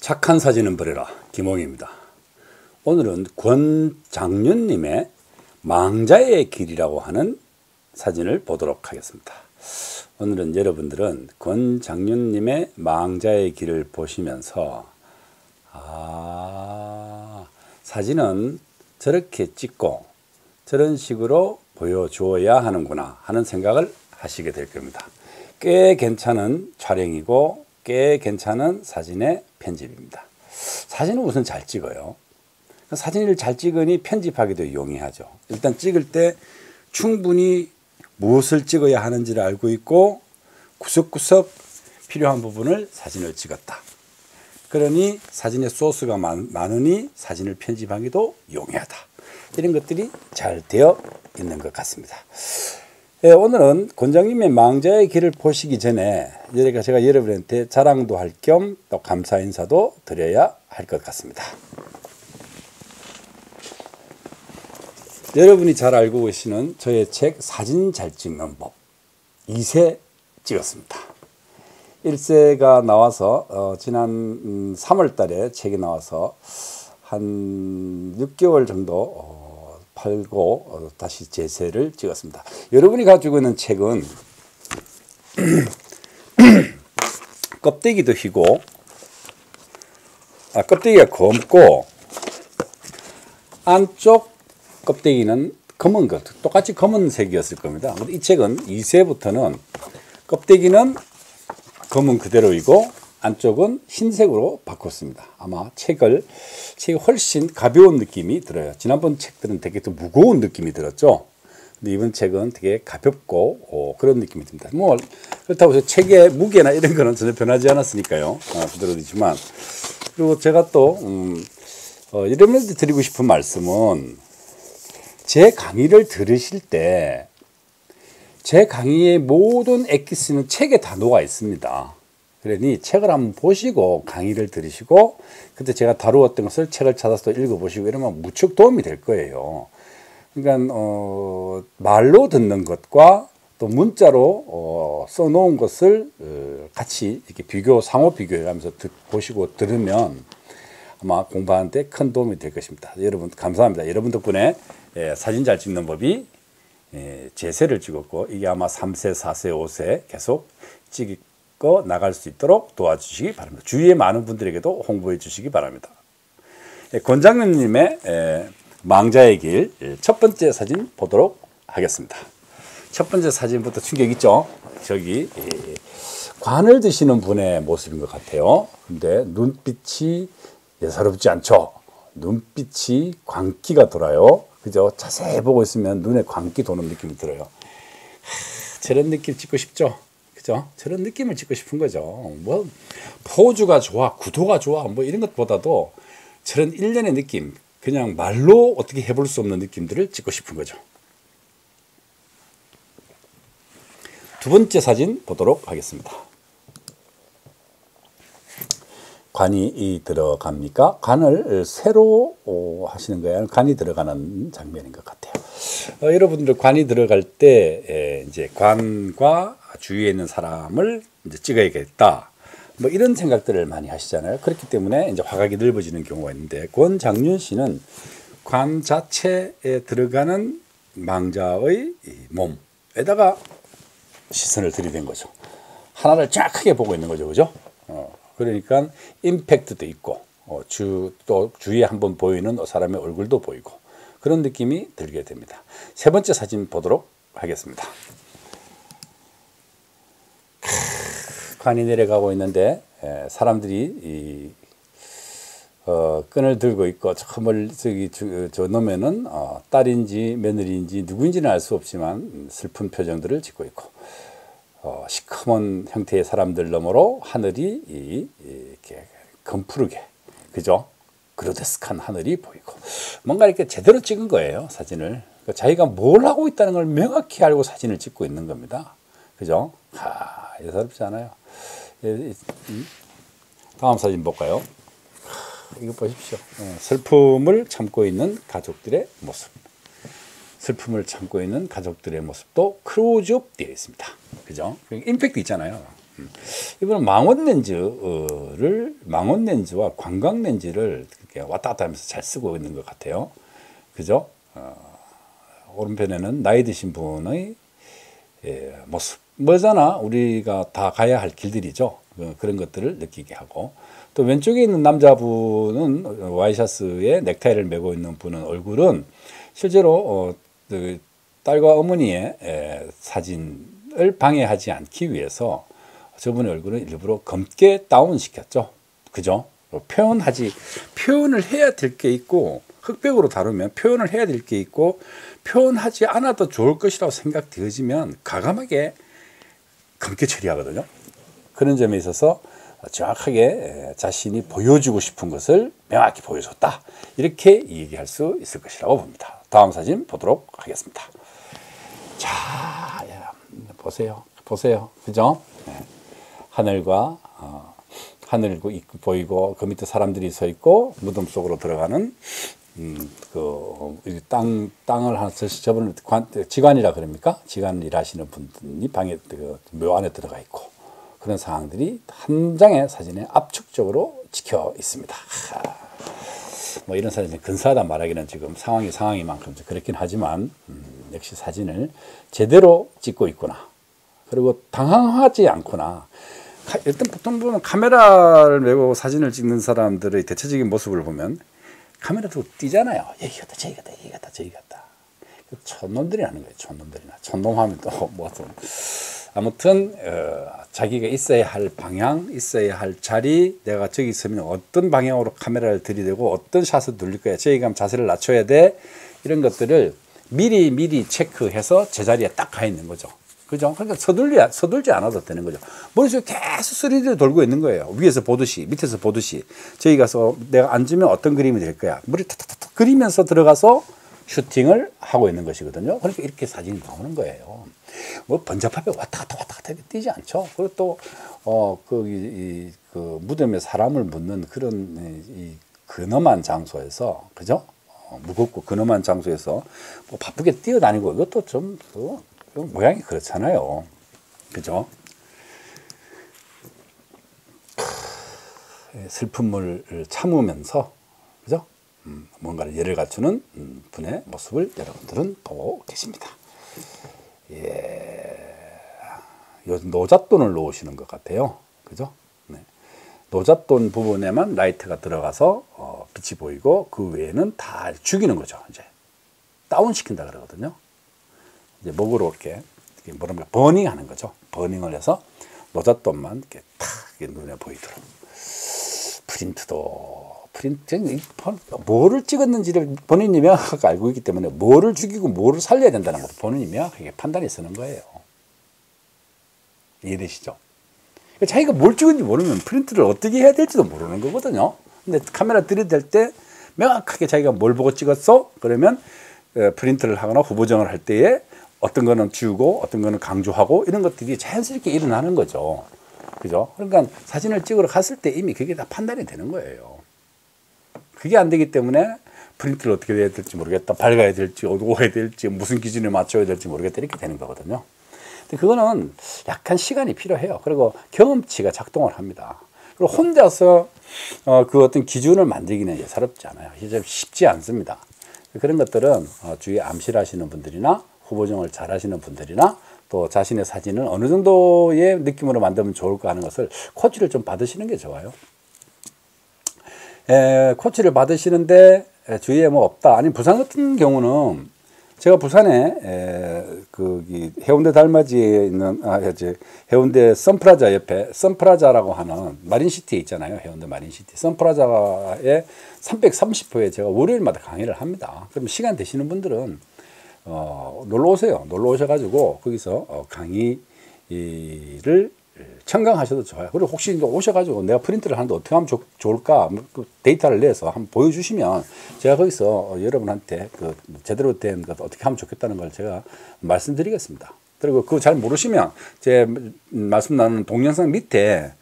착한 사진은 버려라. 김홍희입니다. 오늘은 권장윤 님의 망자의 길이라고 하는 사진을 보도록 하겠습니다. 오늘은 여러분들은 권장윤 님의 망자의 길을 보시면서 사진은 저렇게 찍고 저런 식으로 보여줘야 하는구나 하는 생각을 하시게 될 겁니다. 꽤 괜찮은 촬영이고 꽤 괜찮은 사진의 편집입니다. 사진은 우선 잘 찍어요. 사진을 잘 찍으니 편집하기도 용이하죠. 일단 찍을 때 충분히 무엇을 찍어야 하는지를 알고 있고 구석구석 필요한 부분을 사진을 찍었다. 그러니 사진의 소스가 많으니 사진을 편집하기도 용이하다. 이런 것들이 잘 되어 있는 것 같습니다. 예, 오늘은 권장윤의 망자의 길을 보시기 전에 제가 여러분한테 자랑도 할 겸 또 감사 인사도 드려야 할 것 같습니다. 여러분이 잘 알고 계시는 저의 책 사진 잘 찍는 법 2세 찍었습니다. 1세가 나와서 지난 3월 달에 책이 나와서 한 6개월 정도 팔고 다시 재세를 찍었습니다. 여러분이 가지고 있는 책은 껍데기도 희고 껍데기가 검고 안쪽 껍데기는 검은 것 똑같이 검은색이었을 겁니다. 이 책은 2세부터는 껍데기는 검은 그대로이고 안쪽은 흰색으로 바꿨습니다. 아마 책이 훨씬 가벼운 느낌이 들어요. 지난번 책들은 되게 또 무거운 느낌이 들었죠. 근데 이번 책은 되게 가볍고 그런 느낌이 듭니다. 뭐 그렇다고 해서 책의 무게나 이런 거는 전혀 변하지 않았으니까요. 부드러워지지만 그리고 제가 또 여러분한테 드리고 싶은 말씀은 제 강의를 들으실 때 제 강의의 모든 엑기스는 책에 다 녹아 있습니다. 그러니 책을 한번 보시고 강의를 들으시고 그때 제가 다루었던 것을 책을 찾아서 또 읽어보시고 이러면 무척 도움이 될 거예요. 그러니까 말로 듣는 것과 또 문자로 써놓은 것을 같이 이렇게 상호 비교하면서 보시고 들으면 아마 공부하는 데 큰 도움이 될 것입니다. 여러분 감사합니다. 여러분 덕분에 사진 잘 찍는 법이 제세를 찍었고 이게 아마 3세, 4세, 5세 계속 찍기 나갈 수 있도록 도와주시기 바랍니다. 주위의 많은 분들에게도 홍보해 주시기 바랍니다. 권장윤님의 망자의 길 첫 번째 사진 보도록 하겠습니다. 첫 번째 사진부터 충격 있죠? 저기 관을 드시는 분의 모습인 것 같아요. 근데 눈빛이 예사롭지 않죠? 눈빛이 광기가 돌아요. 그죠? 자세히 보고 있으면 눈에 광기 도는 느낌이 들어요. 저런 느낌 찍고 싶죠? 저런 느낌을 찍고 싶은 거죠. 뭐 포즈가 좋아, 구도가 좋아, 뭐 이런 것보다도 저런 일련의 느낌, 그냥 말로 어떻게 해볼 수 없는 느낌들을 찍고 싶은 거죠. 두 번째 사진 보도록 하겠습니다. 관이 들어갑니까? 관을 새로 하시는 거예요? 관이 들어가는 장면인 것 같아요. 여러분들 관이 들어갈 때 이제 관과 주위에 있는 사람을 이제 찍어야겠다. 뭐 이런 생각들을 많이 하시잖아요. 그렇기 때문에 이제 화각이 넓어지는 경우가 있는데 권장윤 씨는 관 자체에 들어가는 망자의 몸에다가 시선을 들이댄 거죠. 하나를 쫙 크게 보고 있는 거죠, 그죠? 그러니까 임팩트도 있고 또 주위에 한번 보이는 사람의 얼굴도 보이고 그런 느낌이 들게 됩니다. 세 번째 사진 보도록 하겠습니다. 관이 내려가고 있는데 사람들이 끈을 들고 있고 저 멀리 저놈에는 딸인지 며느리인지 누구인지는 알 수 없지만 슬픈 표정들을 짓고 있고 시커먼 형태의 사람들 너머로 하늘이 이렇게 검푸르게 그죠? 그로데스칸 하늘이 보이고 뭔가 이렇게 제대로 찍은 거예요. 사진을 자기가 뭘 하고 있다는 걸 명확히 알고 사진을 찍고 있는 겁니다. 그죠? 예사롭지 않아요. 다음 사진 볼까요? 이거 보십시오. 슬픔을 참고 있는 가족들의 모습. 슬픔을 참고 있는 가족들의 모습도 크로즈업 되어 있습니다. 그죠? 임팩트 있잖아요. 이번엔 망원렌즈와 광각렌즈를 왔다 갔다 하면서 잘 쓰고 있는 것 같아요. 그죠? 오른편에는 나이 드신 분의 모습, 뭐잖아 우리가 다 가야 할 길들이죠. 그런 것들을 느끼게 하고, 또 왼쪽에 있는 남자분은 와이셔츠에 넥타이를 메고 있는 분은 얼굴은 실제로 그 딸과 어머니의 사진을 방해하지 않기 위해서 저분의 얼굴은 일부러 검게 다운시켰죠. 그죠? 표현을 해야 될 게 있고, 흑백으로 다루면 표현을 해야 될 게 있고, 표현하지 않아도 좋을 것이라고 생각되어지면 과감하게 검게 처리하거든요. 그런 점에 있어서 정확하게 자신이 보여주고 싶은 것을 명확히 보여줬다, 이렇게 얘기할 수 있을 것이라고 봅니다. 다음 사진 보도록 하겠습니다. 자, 보세요. 그죠? 하늘과 하늘이 보이고, 그 밑에 사람들이 서 있고, 무덤 속으로 들어가는 땅을 하나, 저번에 지관이라 그럽니까? 지관 일하시는 분들이 방에, 묘 안에 들어가 있고, 그런 상황들이 한 장의 사진에 압축적으로 찍혀 있습니다. 뭐 이런 사진이 근사하다 말하기는 지금 상황이만큼 그렇긴 하지만, 역시 사진을 제대로 찍고 있구나. 그리고 당황하지 않구나. 일단 보통 보면 카메라를 메고 사진을 찍는 사람들의 대체적인 모습을 보면 카메라도 뛰잖아요. 여기 갔다 저기 갔다. 촌놈들이 하는 거예요. 촌놈 하면 또 뭐 좀, 아무튼 자기가 있어야 할 방향, 있어야 할 자리, 내가 저기 있으면 어떤 방향으로 카메라를 들이대고 어떤 샷을 돌릴 거야, 저기 가면 자세를 낮춰야 돼, 이런 것들을 미리 체크해서 제자리에 딱 가 있는 거죠. 그죠? 그러니까 서둘지 않아도 되는 거죠. 머릿속에 계속 3D를 돌고 있는 거예요. 위에서 보듯이, 밑에서 보듯이. 저기 가서 내가 앉으면 어떤 그림이 될 거야. 머리를 탁탁탁 그리면서 들어가서 슈팅을 하고 있는 것이거든요. 그러니까 이렇게 사진이 나오는 거예요. 뭐 번잡하게 왔다 갔다 뛰지 않죠. 그리고 또, 그 무덤에 사람을 묻는 그런 근엄한 장소에서, 그죠? 무겁고 근엄한 장소에서 뭐 바쁘게 뛰어다니고, 이것도 좀, 모양이 그렇잖아요. 그죠? 슬픔을 참으면서, 그죠? 뭔가를 예를 갖추는 분의 모습을 여러분들은 보고 계십니다. 예. 요즘 노잣돈을 놓으시는 것 같아요. 그죠? 네. 노잣돈 부분에만 라이트가 들어가서 빛이 보이고, 그 외에는 다 죽이는 거죠. 이제 다운시킨다 그러거든요. 이제 목으로 이렇게 뭐랄까 버닝하는 거죠. 버닝을 해서 노잣돈만 이렇게 탁 눈에 보이도록. 프린트 뭐를 찍었는지를 본인이 명확하게 알고 있기 때문에 뭐를 죽이고 뭐를 살려야 된다는 것도 본인이 명확하게 판단이 서는 거예요. 이해되시죠? 자기가 뭘 찍은지 모르면 프린트를 어떻게 해야 될지도 모르는 거거든요. 근데 카메라 들이댈 때 명확하게 자기가 뭘 보고 찍었어? 그러면 프린트를 하거나 후보정을 할 때에 어떤 거는 지우고 어떤 거는 강조하고, 이런 것들이 자연스럽게 일어나는 거죠. 그죠? 그러니까 사진을 찍으러 갔을 때 이미 그게 다 판단이 되는 거예요. 그게 안 되기 때문에 프린트를 어떻게 해야 될지 모르겠다, 밝아야 될지 어두워야 될지 무슨 기준에 맞춰야 될지 모르겠다, 이렇게 되는 거거든요. 근데 그거는 약간 시간이 필요해요. 그리고 경험치가 작동을 합니다. 그리고 혼자서 그 어떤 기준을 만들기는 예사롭지 않아요. 이게 쉽지 않습니다. 그런 것들은 주위에 암시하시는 분들이나 후보정을 잘 하시는 분들이나, 또 자신의 사진은 어느 정도의 느낌으로 만들면 좋을까 하는 것을 코치를 좀 받으시는 게 좋아요. 코치를 받으시는데 주위에 뭐 없다, 아니 부산 같은 경우는, 제가 부산에 해운대 달맞이에 있는, 해운대 선프라자 옆에, 선프라자라고 하는 마린시티 있잖아요. 해운대 마린시티 선프라자에 330호에 제가 월요일마다 강의를 합니다. 그럼 시간 되시는 분들은 놀러 오세요. 놀러 오셔가지고 거기서 강의를 청강하셔도 좋아요. 그리고 혹시 오셔가지고 내가 프린트를 하는데 어떻게 하면 좋을까, 데이터를 내서 한번 보여주시면 제가 거기서 여러분한테 그 제대로 된 것 어떻게 하면 좋겠다는 걸 제가 말씀드리겠습니다. 그리고 그거 잘 모르시면 제 말씀 나누는 동영상 밑에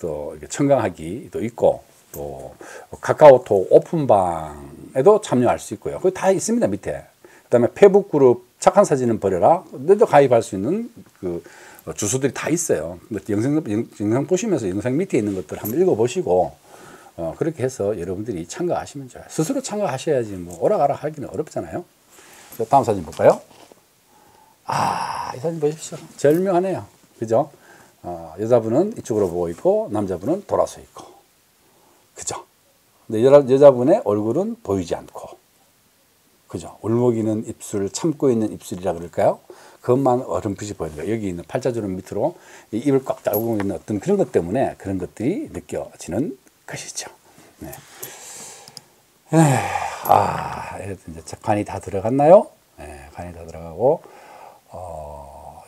또 청강하기도 있고, 또 카카오톡 오픈방에도 참여할 수 있고요. 그거 다 있습니다, 밑에. 그 다음에 페북 그룹 착한 사진은 버려라, 내도 가입할 수 있는 주소들이 다 있어요. 영상 보시면서 영상 밑에 있는 것들 한번 읽어보시고 그렇게 해서 여러분들이 참가하시면 좋아요. 스스로 참가하셔야지 뭐 오라가라 하기는 어렵잖아요. 다음 사진 볼까요? 아, 이 사진 보십시오. 절묘하네요. 그죠? 여자분은 이쪽으로 보고 있고 남자분은 돌아서 있고, 그죠? 근데 여자분의 얼굴은 보이지 않고, 그죠? 울먹이는 입술, 참고 있는 입술이라 그럴까요? 그것만 어렴풋이 보입니다. 여기 있는 팔자주름 밑으로 이 입을 꽉 달고 있는 어떤 그런 것 때문에 그런 것들이 느껴지는 것이죠. 네. 이제 간이 다 들어갔나요? 네, 간이 다 들어가고,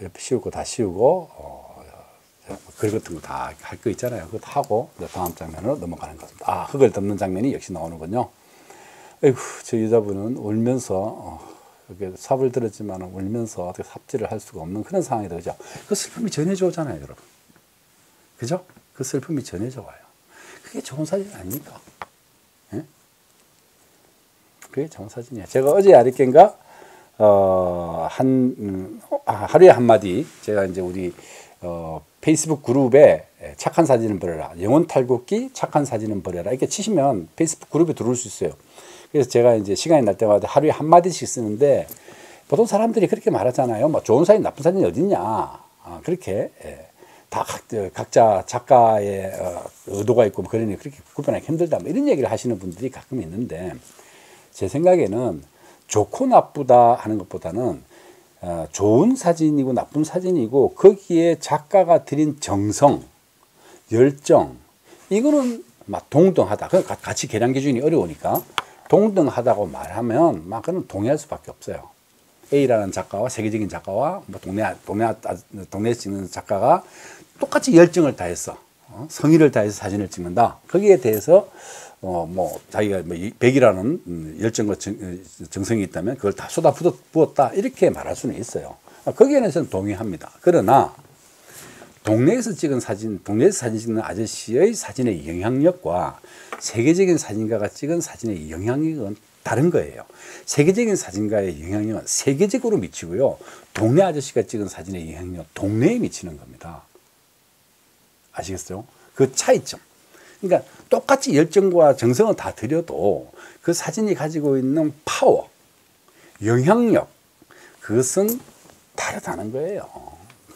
옆에 씌우고 다 씌우고, 긁었던 거 다 할 거 있잖아요. 그거 다 하고, 다음 장면으로 넘어가는 겁니다. 아, 흙을 덮는 장면이 역시 나오는군요. 에휴, 저 여자분은 울면서, 이렇게 삽을 들었지만 울면서 어떻게 삽질을 할 수가 없는 그런 상황이 되죠. 그 슬픔이 전해져 오잖아요, 여러분. 그죠? 그 슬픔이 전해져 와요. 그게 좋은 사진 아닙니까? 예? 그게 좋은 사진이야. 제가 어제 아랫겐가, 하루에 한마디, 제가 이제 우리, 페이스북 그룹에 착한 사진은 버려라, 영혼 탈곡기 착한 사진은 버려라 이렇게 치시면 페이스북 그룹에 들어올 수 있어요. 그래서 제가 이제 시간이 날 때마다 하루에 한마디씩 쓰는데, 보통 사람들이 그렇게 말하잖아요. 뭐 좋은 사진 나쁜 사진이 어딨냐, 그렇게 다 각자 작가의 의도가 있고 뭐 그러니 그렇게 구별하기 힘들다 뭐 이런 얘기를 하시는 분들이 가끔 있는데, 제 생각에는 좋고 나쁘다 하는 것보다는 좋은 사진이고 나쁜 사진이고 거기에 작가가 드린 정성, 열정, 이거는 막 동등하다. 같이 계량 기준이 어려우니까 동등하다고 말하면 막 그건 동의할 수밖에 없어요. A라는 작가와 세계적인 작가와 뭐 동네에 찍는 작가가 똑같이 열정을 다했어, 성의를 다해서 사진을 찍는다. 거기에 대해서 자기가 100이라는 열정과 정성이 있다면 그걸 다 쏟아부었다 이렇게 말할 수는 있어요. 거기에는 저는 동의합니다. 그러나 동네에서 사진 찍는 아저씨의 사진의 영향력과 세계적인 사진가가 찍은 사진의 영향력은 다른 거예요. 세계적인 사진가의 영향력은 세계적으로 미치고요, 동네 아저씨가 찍은 사진의 영향력은 동네에 미치는 겁니다. 아시겠어요? 그 차이점. 그러니까 똑같이 열정과 정성을 다 들여도 그 사진이 가지고 있는 파워, 영향력, 그것은 다르다는 거예요.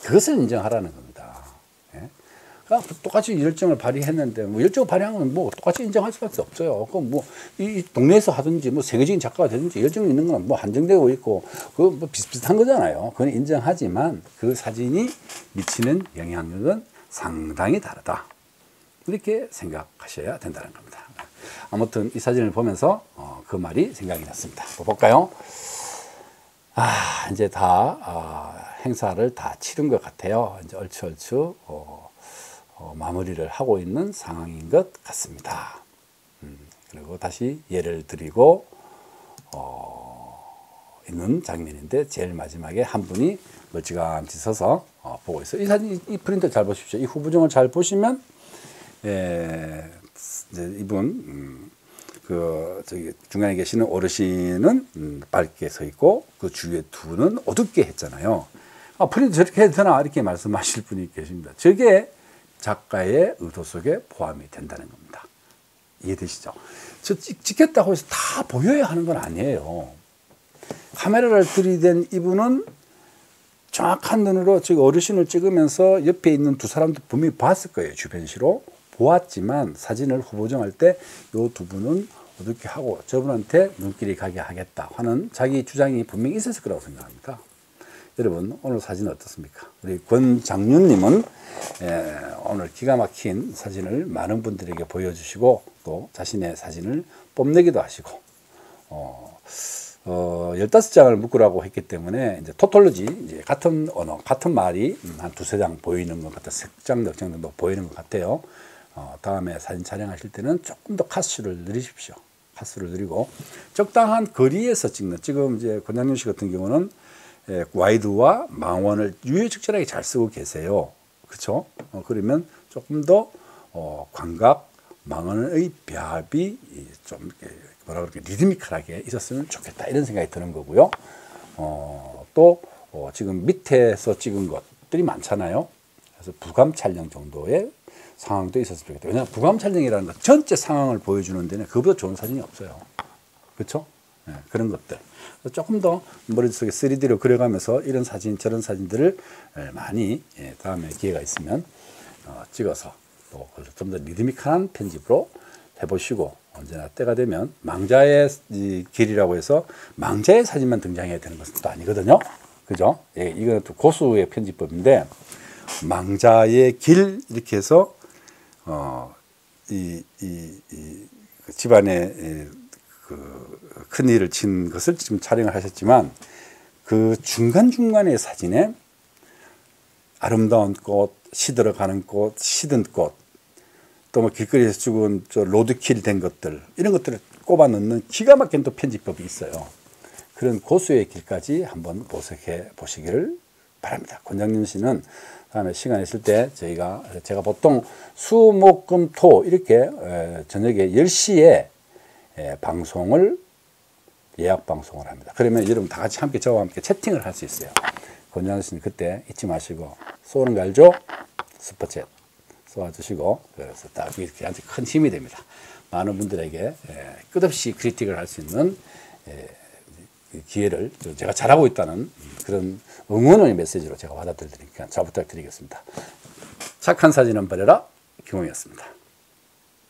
그것을 인정하라는 겁니다. 예? 그러니까 똑같이 열정을 발휘했는데 열정을 발휘한 건 똑같이 인정할 수밖에 없어요. 그 이 동네에서 하든지 세계적인 작가가 되든지 열정이 있는 건 한정되고 있고 비슷비슷한 거잖아요. 그건 인정하지만 그 사진이 미치는 영향력은 상당히 다르다. 이렇게 생각하셔야 된다는 겁니다. 아무튼 이 사진을 보면서 그 말이 생각이 났습니다. 볼까요? 이제 다 행사를 다 치른 것 같아요. 이제 얼추얼추 마무리를 하고 있는 상황인 것 같습니다. 그리고 다시 예를 드리고 있는 장면인데, 제일 마지막에 한 분이 멀찌감치 서서 보고 있어요. 이 사진, 이 프린트 잘 보십시오. 이 후부정을 잘 보시면, 예, 이분, 중간에 계시는 어르신은 밝게 서 있고, 그 주위에 두는 어둡게 했잖아요. 프린트 저렇게 해도 되나? 이렇게 말씀하실 분이 계십니다. 저게 작가의 의도 속에 포함이 된다는 겁니다. 이해되시죠? 저 찍겠다고 해서 다 보여야 하는 건 아니에요. 카메라를 들이댄 이분은 정확한 눈으로 저 어르신을 찍으면서 옆에 있는 두 사람도 분명히 봤을 거예요. 주변시로. 보았지만 사진을 후보정할 때 이 두 분은 어둡게 하고 저분한테 눈길이 가게 하겠다 하는 자기 주장이 분명히 있었을 거라고 생각합니다. 여러분, 오늘 사진 어떻습니까? 우리 권장윤님은 오늘 기가 막힌 사진을 많은 분들에게 보여주시고 또 자신의 사진을 뽐내기도 하시고 15장을 묶으라고 했기 때문에 이제 토톨로지, 이제 같은 언어, 같은 말이 한 두세 장 보이는 것 같아요. 3장, 4장 정도 보이는 것 같아요. 다음에 사진 촬영하실 때는 조금 더 카수를 늘리십시오. 카수를 늘리고 적당한 거리에서 찍는, 지금 이제 권장윤 씨 같은 경우는 와이드와 망원을 유유적절하게 잘 쓰고 계세요. 그렇죠? 그러면 조금 더 광각, 망원의 배합이 좀 리드미컬하게 있었으면 좋겠다 이런 생각이 드는 거고요. 또 지금 밑에서 찍은 것, 것들이 많잖아요. 그래서 부감 촬영 정도의 상황도 있었을 거예요. 왜냐하면 부감 촬영이라는 건 전체 상황을 보여주는 데는 그보다 좋은 사진이 없어요. 그렇죠? 네, 그런 것들. 조금 더 머릿속에 3D로 그려가면서 이런 사진 저런 사진들을 많이 다음에 기회가 있으면 찍어서 또 좀 더 리드미컬한 편집으로 해보시고, 언제나 때가 되면 망자의 길이라고 해서 망자의 사진만 등장해야 되는 것은 또 아니거든요. 그죠? 예, 이건 또 고수의 편집법인데, 망자의 길 이렇게 해서 그 집안에 그 큰일을 친 것을 지금 촬영을 하셨지만, 그 중간중간의 사진에 아름다운 꽃, 시들어가는 꽃, 시든 꽃, 또 뭐 길거리에서 죽은 저 로드킬 된 것들, 이런 것들을 꼽아 넣는 기가 막힌 또 편집법이 있어요. 그런 고수의 길까지 한번 모색해 보시기를 바랍니다. 권장윤 씨는 다음에 시간 있을 때 제가 보통 수, 목, 금, 토 이렇게 저녁에 10시에 방송을, 예약 방송을 합니다. 그러면 여러분 다 같이 함께 저와 함께 채팅을 할 수 있어요. 권장윤 씨는 그때 잊지 마시고 쏘는 거 알죠? 슈퍼챗 도와주시고, 그래서 딱 이렇게 아주 큰 힘이 됩니다. 많은 분들에게 끝없이 크리틱을 할 수 있는 기회를, 제가 잘하고 있다는 그런 응원의 메시지로 제가 받아들이니까 잘 부탁드리겠습니다. 착한 사진은 버려라, 김홍이었습니다.